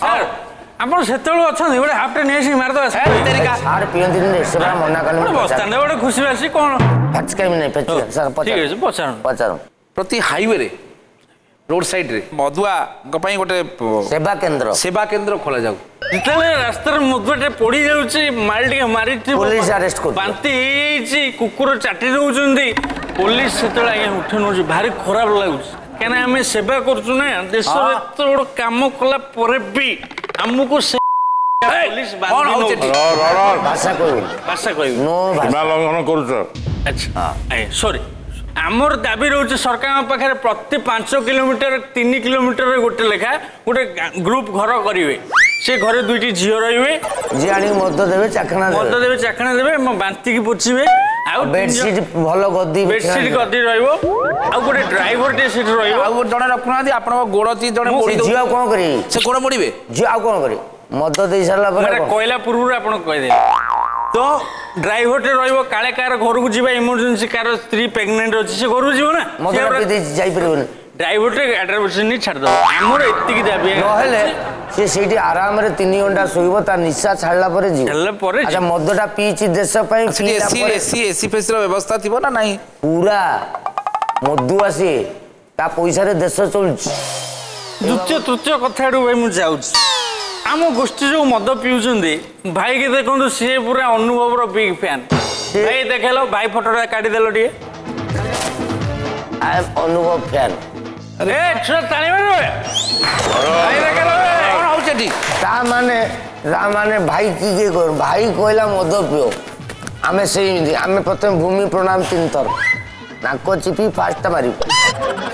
Sir आपण सेतळो अछन बडे half ten AC मार दो सर तरीका सर पियन दिन रेसरा मना करन बस्ता ने बडे खुशी रासी कोन फच के नहीं पच सर पचारो प्रति हाईवे रे रोड साइड रे मधुआ गपई गोटे सेवा केंद्र खोला जाऊ इतले रास्ता मधुआ रे पड़ी जाउची माल टिके मारी पुलिस अरेस्ट को बांती जी कुकुर चाटी दउचंदी पुलिस सेतळा आगे उठनो जी भारी खराब लागु केना हमें सेवा करछु ना देश रे तो बड़ काम कोला परे भी हमको पुलिस बांधी रो भाषा कोई नो भाषा लंघन करू अच्छा ए सॉरी आमर दाबी रोचे सरकार पाखे प्रति 5 किलोमीटर 3 किलोमीटर गोटे लेखा गोटे ग्रुप घर करेंगे से घर दुईटी झी रे झी आनी मद देवे चाखना देवे बांतिकी पोछे बेडसीट गदी रो गोटे ड्राइवर टे सीट रो जड़े रखुना आप गोड़ ती जड़े झी कौन कर गोड़ मोड़े झी आ कौन कर मद दे सारा कहला पूर्व आपको कहीदेव तो ड्राइवर टे रोइबो काले कार घर को जीवा इमरजेंसी कार स्त्री प्रेग्नेंट अछि से घर जीवो ना मदर दे जाई परबो ना ड्राइवर टे एड्रेस नि छाड़ दो हमर एत्ती की दाबी न हेले से सेठी आराम रे 3 घंटा सोइबो ता निशा छाड़ला परे जी हेले परे अच्छा मदटा पीची देश पई एसी फेस रो व्यवस्था थिबो ना नाही पूरा मदु आसी ता पैसा रे देश चलछ दुत्य तृत्य कथा डु भाई मु जाउछ आम गोष्ठी जो मद पीछे भाई के देखो सी पूरा अनुभव रिग फैन भाई देख लो भाई फोटो काटिदेल टे अनुभव फैन अरे माने भाई किए कर भाई कहला मद पीओ आम से आम प्रथम भूमि प्रणाम 3 थर नाक चिपी फास्ट मार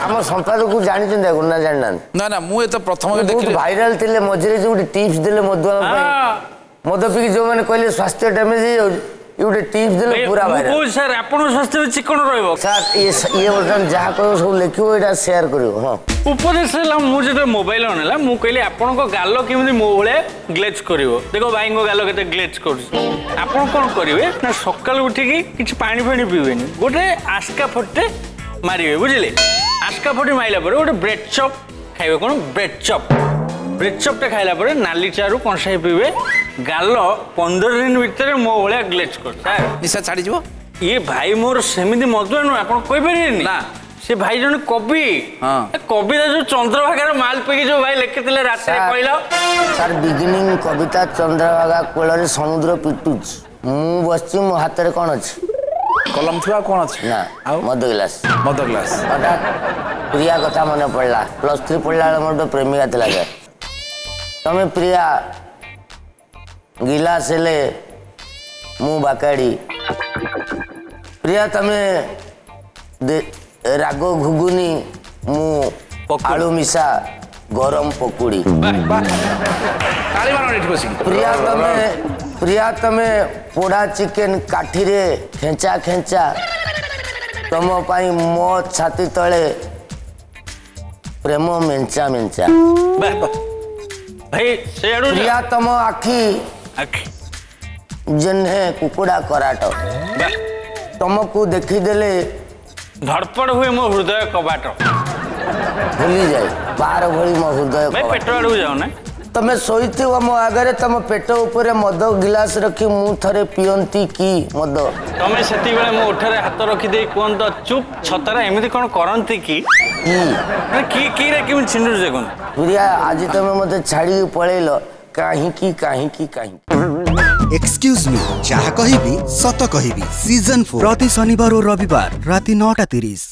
आम संपादक जानते ना जाना ना मुझे तो प्रथम देखिए भाइराल थे मझे जो गोटे टीप्स देले मद पी जो मैंने कहले स्वास्थ्य डैमेज हो जाए गोटे टीप्स देले पूरा भाइराल सर आपन स्वास्थ्य चिकन रहबो सर ये वर्तमान जहाँ कह सब लिखो ये शेयर करो हाँ उपदेश मुझे मोबाइल अनला मु कहली आपण को गाल केमि मो भले ग्लेज कर देख भाई गाल के ग्लेज करें सकाल उठिकी कि पानी फाणी पीबे गोटे आस्का फटे मारे बुझे आस्का फटी मारे गोटे ब्रेड चप खाइबे कौन ब्रेड चपटा खाइला नाली चारू कंसाई पीबे गाल 15 दिन भितर मो भाया ग्लेज कर निशा छाड़ ये भाई मोर सेमती मधुआ नुह आप कहीपर ना से भाई जन कवि कविता जो चंद्रभागा माल पे जो भाई लिखी रात सर बिगिनिंग कविता चंद्रभागा कोल समुद्र पिटुच मु बस मो हाथ में कौन अच्छी कलम थुआ कौन अच्छे ना मद ग्लास हटात प्रिया कथा मन पड़ला प्लस 3 पड़ला मोर प्रेमिका थी लगे तमें प्रिया गिलास ले मु बाकाड़ी प्रिया तमें राग घुगुनी मु आलू मिसा गरम पकोड़ी प्रिया तमें पोड़ा चिकेन काठी रे खेंचा तुम पाई मो छाती तले प्रेम मेंचा भाई प्रिया तम आखी जन्हे कुकुड़ा कराट तुमको देखीदेले धड़पड़ हुए मो हृदय कबाट भूली जाए बार भली मो हृदय भाई पेट आड़ू जाओ ना तमें सोईते मो आगे तुम पेट ऊपर मद गिलास रखी मु थरे पियंती की मद तमें से मो उठे हाथ रखीदे कहत चुप छतरा एमती कौन करती कि छिंडू से कौन प्रिया आज तुम मत छाड़ी पलैल कहीं एक्सक्यूज मी जहा कहिबी सत कहिबी सीजन 4 प्रति शनिवार और रविवार राति 9:30।